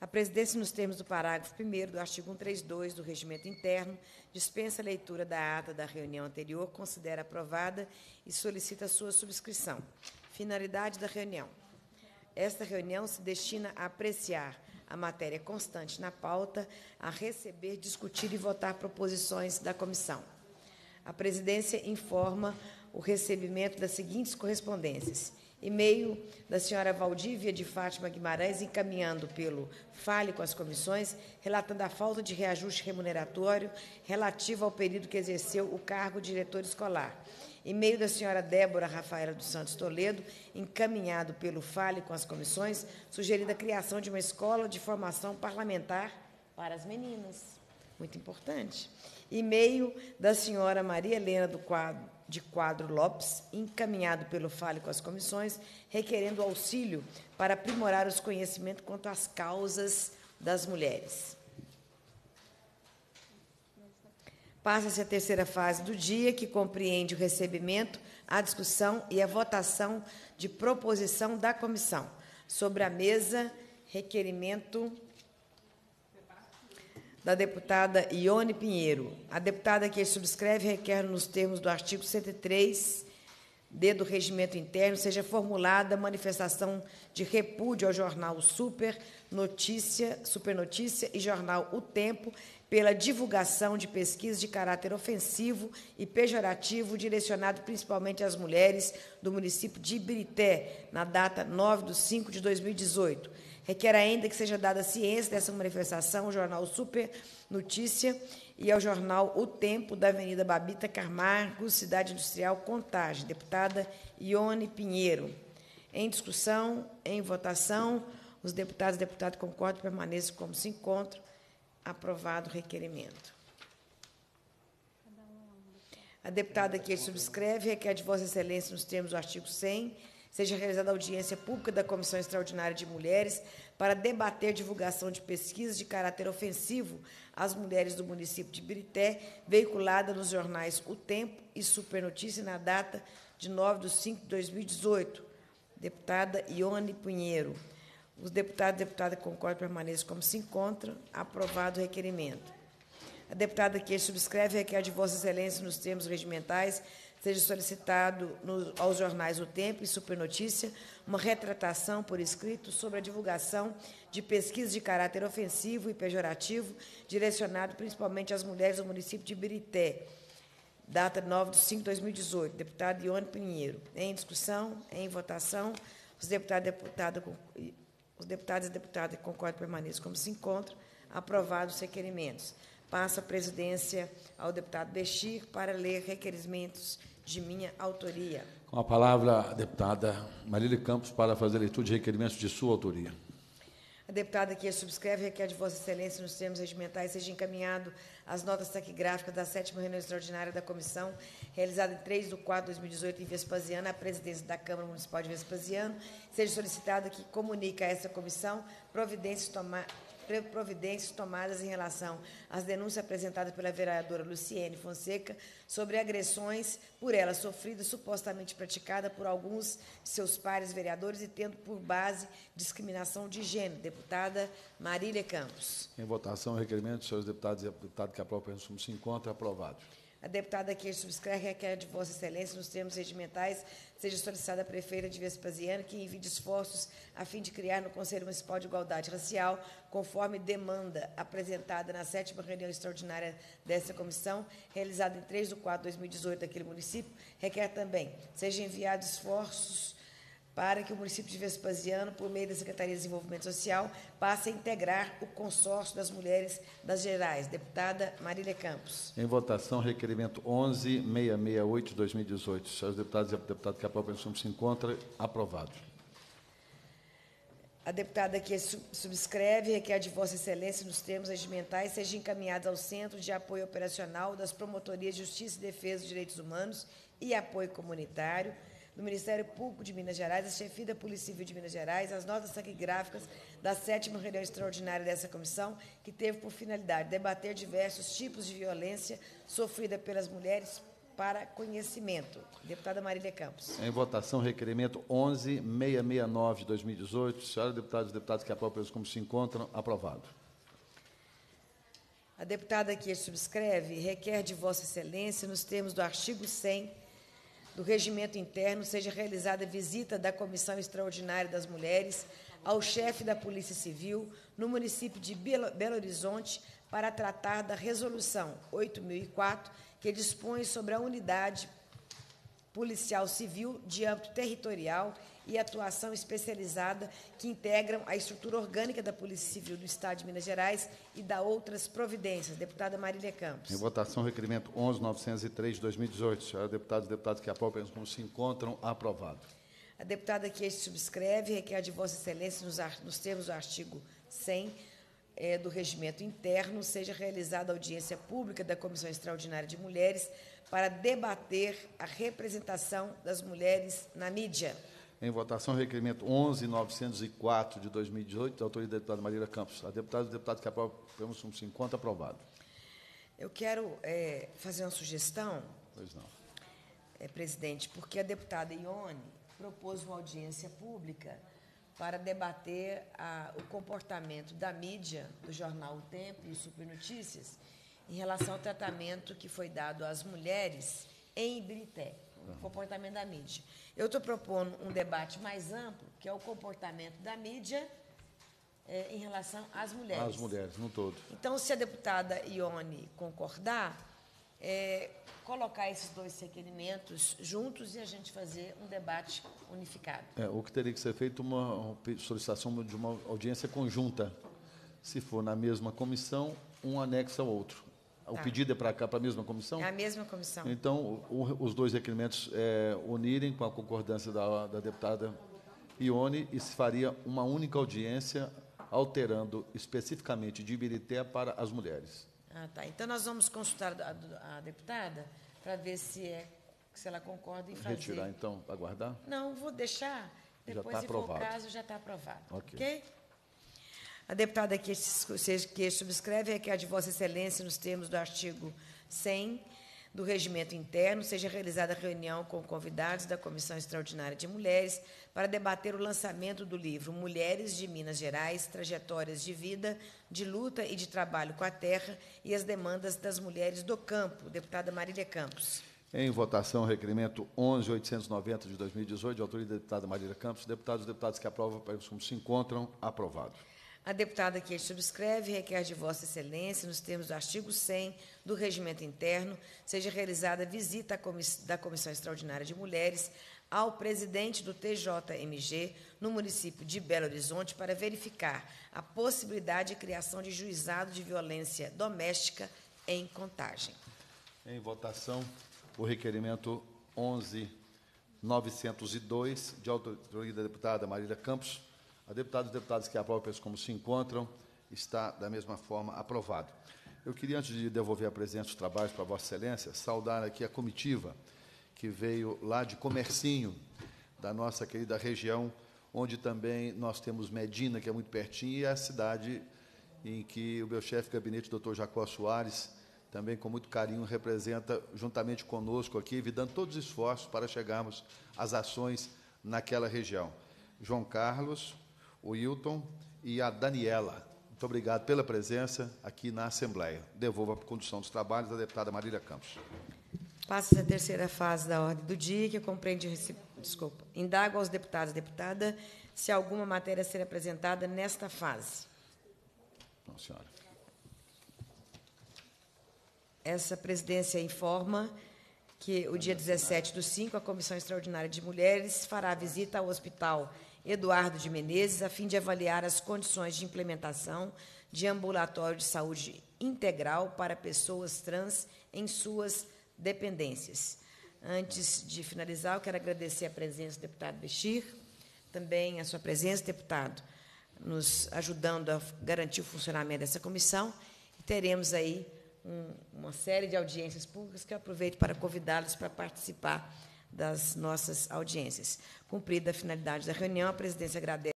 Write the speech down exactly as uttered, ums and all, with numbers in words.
A presidência, nos termos do parágrafo primeiro do artigo cento e trinta e dois do Regimento Interno, dispensa a leitura da ata da reunião anterior, considera aprovada e solicita sua subscrição. Finalidade da reunião. Esta reunião se destina a apreciar a matéria constante na pauta, a receber, discutir e votar proposições da comissão. A presidência informa o recebimento das seguintes correspondências. E-mail da senhora Valdívia de Fátima Guimarães, encaminhando pelo Fale com as Comissões, relatando a falta de reajuste remuneratório relativo ao período que exerceu o cargo de diretor escolar. E-mail da senhora Débora Rafaela dos Santos Toledo, encaminhado pelo Fale com as Comissões, sugerindo a criação de uma escola de formação parlamentar para as meninas. Muito importante. E-mail da senhora Maria Helena do quadro de Quadro Lopes, encaminhado pelo Fale com as Comissões, requerendo auxílio para aprimorar os conhecimentos quanto às causas das mulheres. Passa-se a terceira fase do dia, que compreende o recebimento, a discussão e a votação de proposição da comissão. Sobre a mesa, requerimento da deputada Ione Pinheiro. A deputada que subscreve requer, nos termos do artigo cento e três D do Regimento Interno, seja formulada manifestação de repúdio ao jornal Super Notícia, Super Notícia e jornal O Tempo pela divulgação de pesquisas de caráter ofensivo e pejorativo direcionado principalmente às mulheres do município de Ibirité, na data nove de cinco de dois mil e dezoito. Requer ainda que seja dada ciência dessa manifestação ao jornal Super Notícia e ao jornal O Tempo, da Avenida Babita Camargo, Cidade Industrial, Contagem. Deputada Ione Pinheiro. Em discussão, em votação, os deputados e deputadas concordam e permaneçam como se encontram. Aprovado o requerimento. A deputada que subscreve requer de Vossa Excelência, nos termos do artigo cem, seja realizada a audiência pública da Comissão Extraordinária de Mulheres para debater divulgação de pesquisas de caráter ofensivo às mulheres do município de Ibirité, veiculada nos jornais O Tempo e Super Notícia, na data de nove de cinco de dois mil e dezoito. Deputada Ione Pinheiro. Os deputados e deputadas concordam e permaneçam como se encontram. Aprovado o requerimento. A deputada que subscreve requer de Vossa Excelência, nos termos regimentais, seja solicitado no, aos jornais O Tempo e Super Notícia uma retratação por escrito sobre a divulgação de pesquisas de caráter ofensivo e pejorativo direcionado principalmente às mulheres do município de Ibirité, data nove de cinco de dois mil e dezoito. Deputado Ione Pinheiro. Em discussão, em votação, os deputados e deputadas, os deputados e deputadas que concordam permaneçam como se encontram. Aprovados os requerimentos. Passa a presidência ao deputado Bechir para ler requerimentos de minha autoria. Com a palavra, a deputada Marília Campos, para fazer a leitura de requerimentos de sua autoria. A deputada que subscreve requer de Vossa Excelência, nos termos regimentais, seja encaminhado as notas taquigráficas da sétima reunião extraordinária da comissão, realizada em três de quatro de dois mil e dezoito, em Vespasiano, à presidência da Câmara Municipal de Vespasiano, seja solicitado que comunique a essa comissão providências tomadas providências tomadas em relação às denúncias apresentadas pela vereadora Luciene Fonseca sobre agressões por ela sofridas, supostamente praticadas por alguns de seus pares vereadores e tendo por base discriminação de gênero. Deputada Marília Campos. Em votação, o requerimento dos senhores deputados e deputadas que aprovam como se encontra, aprovado. A deputada que subscreve requer de Vossa Excelência, nos termos regimentais, seja solicitada à prefeita de Vespasiano que envie esforços a fim de criar no Conselho Municipal de Igualdade Racial, conforme demanda apresentada na sétima reunião extraordinária dessa comissão, realizada em três de quatro de dois mil e dezoito daquele município, requer também seja enviado esforços para que o município de Vespasiano, por meio da Secretaria de Desenvolvimento Social, passe a integrar o Consórcio das Mulheres das Gerais. Deputada Marília Campos. Em votação, requerimento onze mil seiscentos e sessenta e oito de dois mil e dezoito. Senhores deputados e deputadas que aprovam, se encontra, aprovado. A deputada que subscreve requer de Vossa Excelência, nos termos regimentais, seja encaminhada ao Centro de Apoio Operacional das Promotorias de Justiça e Defesa dos Direitos Humanos e Apoio Comunitário do Ministério Público de Minas Gerais, a chefia da Polícia Civil de Minas Gerais, as notas taquigráficas da sétima reunião extraordinária dessa comissão, que teve por finalidade debater diversos tipos de violência sofrida pelas mulheres para conhecimento. Deputada Marília Campos. Em votação, requerimento onze mil seiscentos e sessenta e nove de dois mil e dezoito. Senhora deputada e deputados que aprovam como se encontram, aprovado. A deputada que subscreve requer de Vossa Excelência, nos termos do artigo cem do Regimento Interno, seja realizada visita da Comissão Extraordinária das Mulheres ao chefe da Polícia Civil no município de Belo Horizonte para tratar da Resolução oito mil e quatro, que dispõe sobre a unidade policial civil de âmbito territorial e atuação especializada que integram a estrutura orgânica da Polícia Civil do Estado de Minas Gerais e da outras providências. Deputada Marília Campos. Em votação, requerimento onze mil novecentos e três de dois mil e dezoito. Senhora deputada e deputados que aprovam como se encontram, aprovado. A deputada que este subscreve requer de Vossa Excelência, nos, nos termos do artigo cem é, do Regimento Interno, seja realizada audiência pública da Comissão Extraordinária de Mulheres para debater a representação das mulheres na mídia. Em votação, requerimento onze mil novecentos e quatro de dois mil e dezoito, da autoria da deputada Marília Campos. A deputada e o deputado que aprovam como se encontram, aprovado. Eu quero é, fazer uma sugestão, pois não. É, presidente, porque a deputada Ione propôs uma audiência pública para debater a, o comportamento da mídia, do jornal O Tempo e o Super Notícias, em relação ao tratamento que foi dado às mulheres em Ibirité, o comportamento da mídia. Eu estou propondo um debate mais amplo, que é o comportamento da mídia é, em relação às mulheres. Às mulheres, no todo. Então, se a deputada Ione concordar, É, colocar esses dois requerimentos juntos e a gente fazer um debate unificado. É, o que teria que ser feito uma, uma solicitação de uma audiência conjunta. Se for na mesma comissão, um anexo ao outro. Tá. O pedido é para cá, para a mesma comissão? É a mesma comissão. Então, o, os dois requerimentos é, unirem com a concordância da, da deputada Ione e se faria uma única audiência alterando especificamente de Ibirité para as mulheres. Ah, tá. Então, nós vamos consultar a, a deputada para ver se, é, se ela concorda em fazer. Retirar, então, aguardar? Não, vou deixar. Depois, se for o caso, já está aprovado. Ok? okay? A deputada que, que subscreve requer de Vossa Excelência, nos termos do artigo cem do Regimento Interno, seja realizada reunião com convidados da Comissão Extraordinária de Mulheres para debater o lançamento do livro Mulheres de Minas Gerais, Trajetórias de Vida, de Luta e de Trabalho com a Terra e as Demandas das Mulheres do Campo. Deputada Marília Campos. Em votação, requerimento onze mil oitocentos e noventa de dois mil e dezoito, de autoria da deputada Marília Campos. Deputados e deputadas que aprovam, como se encontram, aprovado. A deputada que subscreve requer de Vossa Excelência, nos termos do artigo cem do Regimento Interno, seja realizada visita da Comissão Extraordinária de Mulheres ao presidente do T J M G no município de Belo Horizonte para verificar a possibilidade de criação de juizado de violência doméstica em Contagem. Em votação, o requerimento onze mil novecentos e dois, de autoria da deputada Marília Campos. A deputada e deputados que aprovam como se encontram, está, da mesma forma, aprovado. Eu queria, antes de devolver a presidência dos trabalhos para Vossa Excelência, saudar aqui a comitiva que veio lá de Comercinho, da nossa querida região, onde também nós temos Medina, que é muito pertinho, e é a cidade em que o meu chefe de gabinete, doutor Jacó Soares, também com muito carinho representa, juntamente conosco aqui, evitando todos os esforços para chegarmos às ações naquela região. João Carlos, o Hilton e a Daniela. Muito obrigado pela presença aqui na Assembleia. Devolvo a condução dos trabalhos à deputada Marília Campos. Passa a terceira fase da ordem do dia, que compreende... Desculpa. Indago aos deputados e deputada se alguma matéria será apresentada nesta fase. Não, senhora. Essa presidência informa que o dia dezessete do cinco, a Comissão Extraordinária de Mulheres fará visita ao Hospital Eduardo de Menezes, a fim de avaliar as condições de implementação de ambulatório de saúde integral para pessoas trans em suas dependências. Antes de finalizar, eu quero agradecer a presença do deputado Bechir, também a sua presença, deputado, nos ajudando a garantir o funcionamento dessa comissão. E teremos aí um, uma série de audiências públicas que eu aproveito para convidá-los para participar das nossas audiências. Cumprida a finalidade da reunião, a presidência agradece.